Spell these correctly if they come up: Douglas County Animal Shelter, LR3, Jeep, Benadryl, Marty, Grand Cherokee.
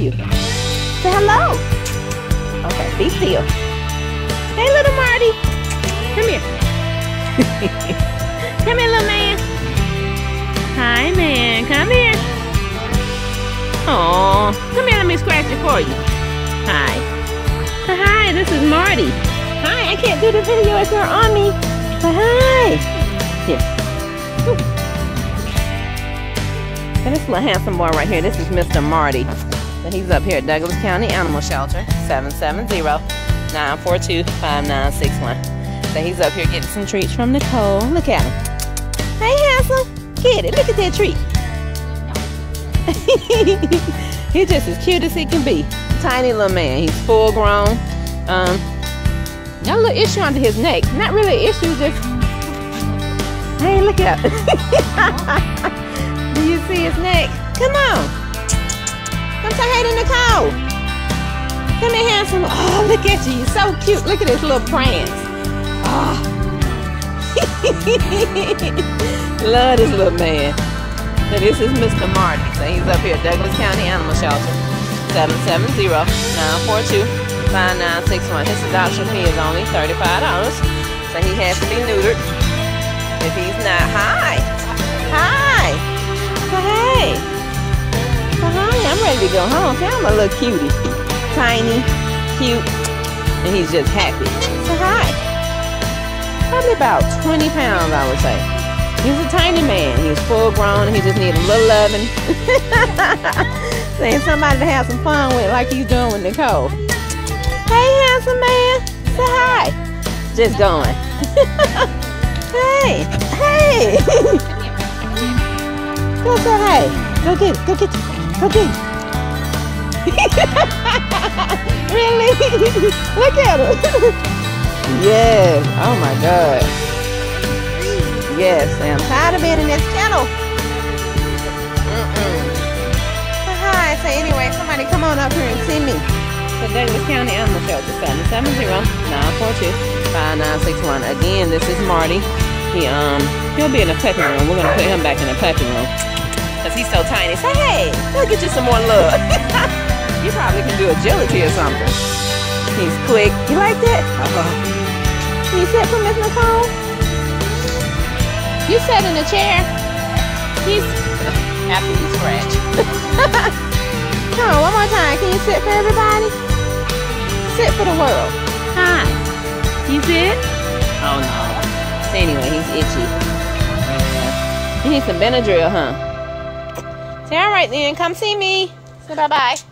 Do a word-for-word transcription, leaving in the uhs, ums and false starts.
you? Say hello. Okay, be still. Hey, little Marty. Come here. Come here, little man. Hi, man. Come here. Oh, come here. Let me scratch it for you. Hi. Hi, this is Marty. Hi, I can't do the video if you're on me. But hi. Here. And this little handsome boy right here, this is Mister Marty. And he's up here at Douglas County Animal Shelter, seven seven zero, nine four two, five nine six one. So he's up here getting some treats from Nicole. Look at him. Hey, handsome. Get it. Look at that treat. He's just as cute as he can be. Tiny little man. He's full grown. Um, got a little issue under his neck. Not really an issue, just... Hey, look up. Do you see his neck? Come on. Come say hey to Nicole. Come here, handsome. Oh, look at you. You're so cute. Look at his little prance. Oh. Love this little man. So this is Mister Marty. So he's up here at Douglas County Animal Shelter. seven seven zero, nine four two, five nine six one. His adoption fee is only thirty-five dollars. So he has to be neutered. If he's not, hi. Hi. Hey, I'm ready to go home. See, I'm a little cutie. Tiny, cute, and he's just happy. So hi. Probably about twenty pounds, I would say. He's a tiny man. He's full grown. And he just needs a little loving. Saying somebody to have some fun with, like he's doing with Nicole. Hey, handsome man. Say hi. Just going. Hey, hey. Go say hey. Go get it. Go get it. Go get it. Really? Look at him. Yes. Oh my God. Yes, I'm tired of being in this kennel. Mm-mm. Hi. So anyway, somebody come on up here and see me. The Douglas County Animal Shelter, seven seven zero, nine four two, five nine six one. Again, this is Marty. He um he'll be in the puppy room. We're gonna put him back in the puppy room. Because he's so tiny. Say, hey, we'll get you some more love. You probably can do agility or something. He's quick. You like that? Uh-huh. Can you sit for Miss Nicole? You sat in the chair. He's... After you scratch. Come on, one more time. Can you sit for everybody? Sit for the world. Hi. You sit? Oh, no. Anyway, he's itchy. You need some Benadryl, huh? All right then, come see me. Say bye-bye.